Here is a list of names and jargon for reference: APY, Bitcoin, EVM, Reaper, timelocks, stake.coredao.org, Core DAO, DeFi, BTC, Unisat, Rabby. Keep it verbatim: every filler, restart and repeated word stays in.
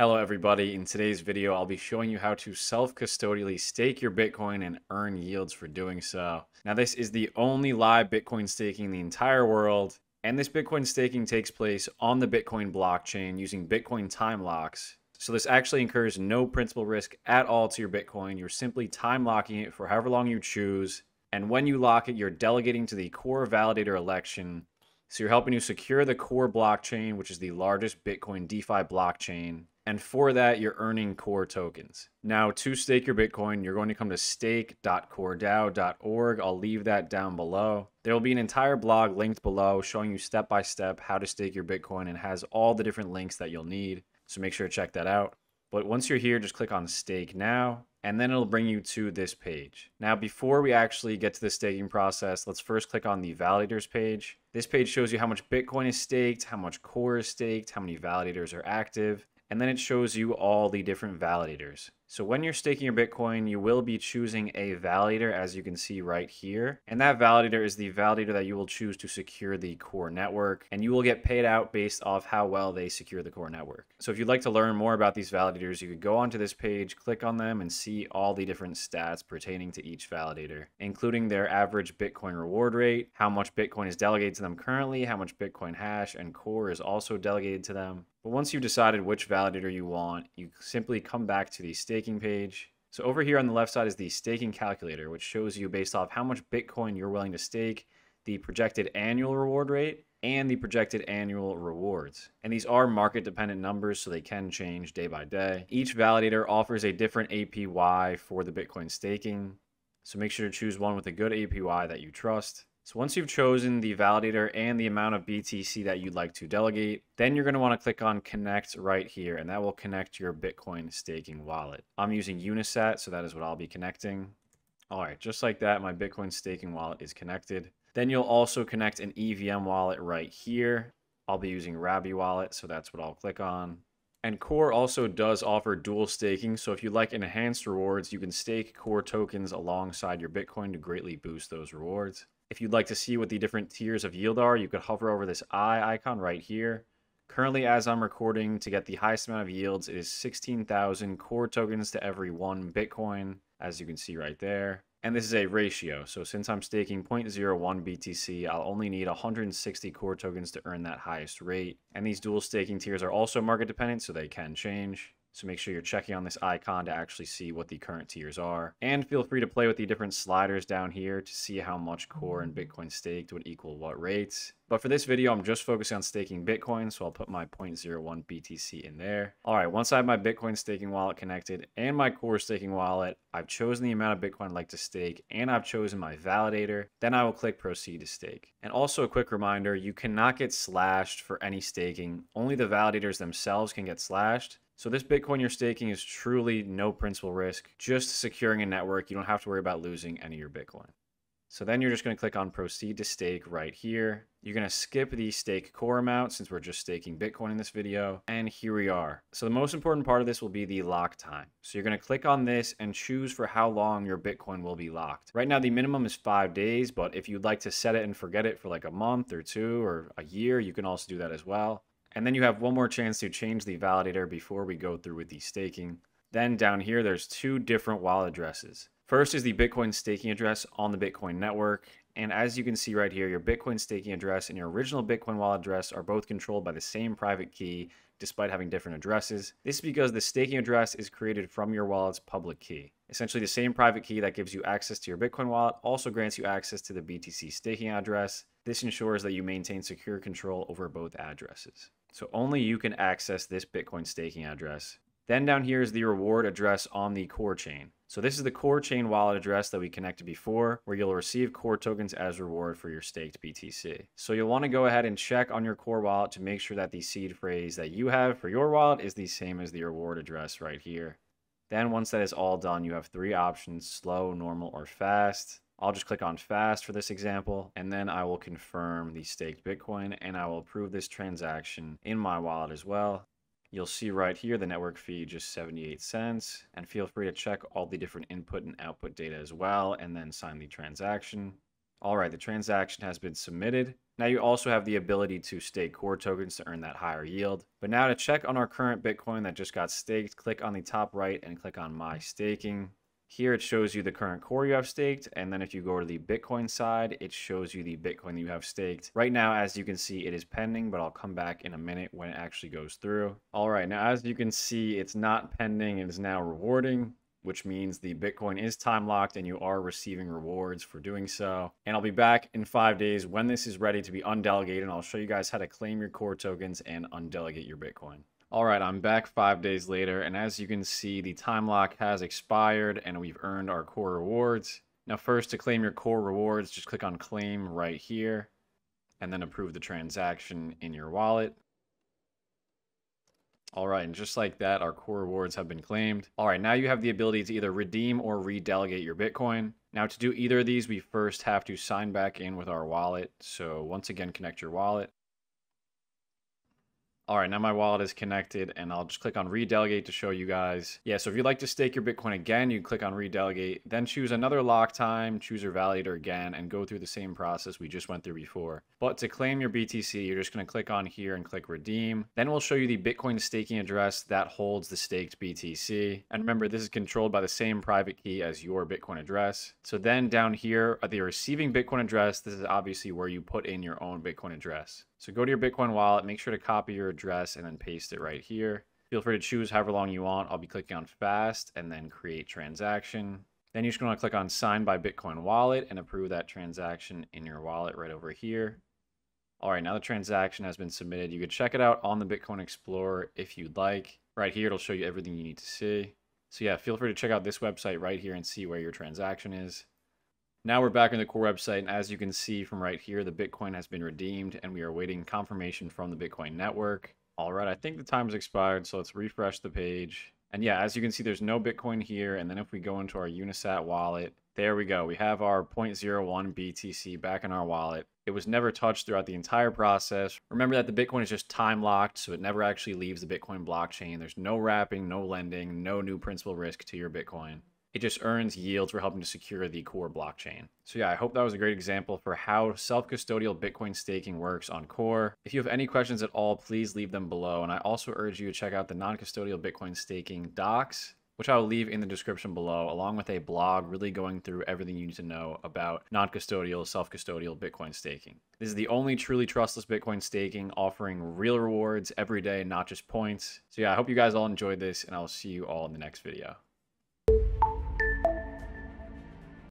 Hello everybody, in today's video I'll be showing you how to self-custodially stake your Bitcoin and earn yields for doing so. Now this is the only live Bitcoin staking in the entire world, and this Bitcoin staking takes place on the Bitcoin blockchain using Bitcoin time locks. So this actually incurs no principal risk at all to your Bitcoin. You're simply time locking it for however long you choose, and when you lock it you're delegating to the core validator election. So you're helping to secure the core blockchain, which is the largest Bitcoin DeFi blockchain. And for that, you're earning core tokens. Now, to stake your Bitcoin, you're going to come to stake dot core dao dot org. I'll leave that down below. There will be an entire blog linked below showing you step-by-step how to stake your Bitcoin, and has all the different links that you'll need. So make sure to check that out. But once you're here, just click on Stake Now, and then it'll bring you to this page. Now, before we actually get to the staking process, let's first click on the validators page. This page shows you how much Bitcoin is staked, how much core is staked, how many validators are active. And then it shows you all the different validators. So when you're staking your Bitcoin, you will be choosing a validator, as you can see right here. And that validator is the validator that you will choose to secure the core network, and you will get paid out based off how well they secure the core network. So if you'd like to learn more about these validators, you could go onto this page, click on them, and see all the different stats pertaining to each validator, including their average Bitcoin reward rate, how much Bitcoin is delegated to them currently, how much Bitcoin hash and core is also delegated to them. But once you've decided which validator you want, you simply come back to the staking page. So over here on the left side is the staking calculator, which shows you based off how much Bitcoin you're willing to stake, the projected annual reward rate, and the projected annual rewards. And these are market dependent numbers, so they can change day by day. Each validator offers a different A P Y for the Bitcoin staking. So make sure to choose one with a good A P Y that you trust. So once you've chosen the validator and the amount of B T C that you'd like to delegate, then you're going to want to click on connect right here, and that will connect your Bitcoin staking wallet. I'm using Unisat, so that is what I'll be connecting. All right, just like that, my Bitcoin staking wallet is connected. Then you'll also connect an E V M wallet right here. I'll be using Rabby wallet, so that's what I'll click on. And Core also does offer dual staking, so if you like enhanced rewards, you can stake Core tokens alongside your Bitcoin to greatly boost those rewards. If you'd like to see what the different tiers of yield are, you could hover over this eye icon right here. Currently, as I'm recording, to get the highest amount of yields, it is sixteen thousand core tokens to every one Bitcoin, as you can see right there. And this is a ratio, so since I'm staking zero point zero one B T C, I'll only need one hundred sixty core tokens to earn that highest rate. And these dual staking tiers are also market dependent, so they can change. So make sure you're checking on this icon to actually see what the current tiers are. And feel free to play with the different sliders down here to see how much core and Bitcoin staked would equal what rates. But for this video, I'm just focusing on staking Bitcoin, so I'll put my zero point zero one B T C in there. All right, once I have my Bitcoin staking wallet connected and my core staking wallet, I've chosen the amount of Bitcoin I'd like to stake, and I've chosen my validator. Then I will click proceed to stake. And also a quick reminder, you cannot get slashed for any staking. Only the validators themselves can get slashed. So this Bitcoin you're staking is truly no principal risk, just securing a network. You don't have to worry about losing any of your Bitcoin. So then you're just going to click on proceed to stake right here. You're going to skip the stake core amount since we're just staking Bitcoin in this video. And here we are. So the most important part of this will be the lock time. So you're going to click on this and choose for how long your Bitcoin will be locked. Right now, the minimum is five days, but if you'd like to set it and forget it for like a month or two or a year, you can also do that as well. And then you have one more chance to change the validator before we go through with the staking. Then down here, there's two different wallet addresses. First is the Bitcoin staking address on the Bitcoin network. And as you can see right here, your Bitcoin staking address and your original Bitcoin wallet address are both controlled by the same private key, despite having different addresses. This is because the staking address is created from your wallet's public key. Essentially, the same private key that gives you access to your Bitcoin wallet also grants you access to the B T C staking address. This ensures that you maintain secure control over both addresses. So only you can access this Bitcoin staking address. Then down here is the reward address on the core chain. So this is the core chain wallet address that we connected before, where you'll receive core tokens as reward for your staked B T C. So you'll want to go ahead and check on your core wallet to make sure that the seed phrase that you have for your wallet is the same as the reward address right here. Then once that is all done, you have three options: slow, normal, or fast. I'll just click on fast for this example, and then I will confirm the staked Bitcoin, and I will approve this transaction in my wallet as well. You'll see right here the network fee, just seventy-eight cents, and feel free to check all the different input and output data as well, and then sign the transaction. All right, the transaction has been submitted. Now you also have the ability to stake Core tokens to earn that higher yield. But now to check on our current Bitcoin that just got staked, click on the top right and click on My Staking. Here it shows you the current Core you have staked, and then if you go to the Bitcoin side, it shows you the Bitcoin that you have staked. Right now, as you can see, it is pending, but I'll come back in a minute when it actually goes through. All right, now as you can see, it's not pending, it is now rewarding, which means the Bitcoin is time locked and you are receiving rewards for doing so. And I'll be back in five days when this is ready to be undelegated, and I'll show you guys how to claim your Core tokens and undelegate your Bitcoin. All right, I'm back five days later, and as you can see, the time lock has expired and we've earned our Core rewards. Now first, to claim your Core rewards, just click on Claim right here and then approve the transaction in your wallet. All right, and just like that, our Core rewards have been claimed. All right, now you have the ability to either redeem or redelegate your Bitcoin. Now to do either of these, we first have to sign back in with our wallet. So once again, connect your wallet. All right, now my wallet is connected, and I'll just click on redelegate to show you guys. Yeah, so if you'd like to stake your Bitcoin again, you can click on redelegate, then choose another lock time, choose your validator again, and go through the same process we just went through before. But to claim your B T C, you're just gonna click on here and click redeem. Then we'll show you the Bitcoin staking address that holds the staked B T C. And remember, this is controlled by the same private key as your Bitcoin address. So then down here at the receiving Bitcoin address, this is obviously where you put in your own Bitcoin address. So go to your Bitcoin wallet, make sure to copy your address and then paste it right here. Feel free to choose however long you want. I'll be clicking on fast and then create transaction. Then you're just going to click on sign by Bitcoin wallet and approve that transaction in your wallet right over here. All right, now the transaction has been submitted. You could check it out on the Bitcoin Explorer if you'd like. Right here, it'll show you everything you need to see. So yeah, feel free to check out this website right here and see where your transaction is. Now we're back on the Core website, and as you can see from right here, the Bitcoin has been redeemed and we are waiting confirmation from the Bitcoin network. All right, I think the time's expired, so let's refresh the page. And yeah, as you can see, there's no Bitcoin here. And then if we go into our Unisat wallet, there we go. We have our zero point zero one B T C back in our wallet. It was never touched throughout the entire process. Remember that the Bitcoin is just time locked, so it never actually leaves the Bitcoin blockchain. There's no wrapping, no lending, no new principal risk to your Bitcoin. It just earns yields for helping to secure the Core blockchain. So yeah, I hope that was a great example for how self-custodial Bitcoin staking works on Core. If you have any questions at all, please leave them below. And I also urge you to check out the non-custodial Bitcoin staking docs, which I will leave in the description below, along with a blog really going through everything you need to know about non-custodial, self-custodial Bitcoin staking. This is the only truly trustless Bitcoin staking, offering real rewards every day, not just points. So yeah, I hope you guys all enjoyed this, and I'll see you all in the next video.